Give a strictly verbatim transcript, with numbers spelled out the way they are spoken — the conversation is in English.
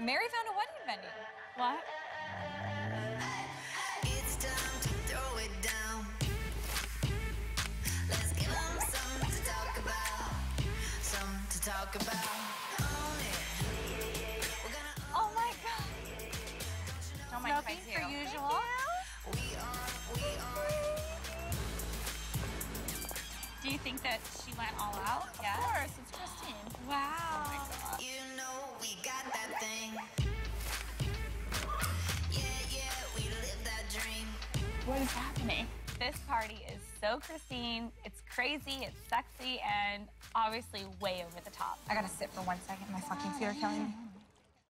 Mary found a wedding venue. What? It's time to throw it down. Let's give them something to talk about. Something to talk about. Own it. We're gonna own oh my God. Don't mind my too. For usual. We are, we are. Do you think that she went all out? Yeah. Of course, it's Christine. Wow. Oh my God. You know we got that thing. Yeah, yeah, we live that dream. What is happening? This party is so Christine. It's crazy, it's sexy, and obviously way over the top. I gotta sit for one second. My fucking feet are killing me.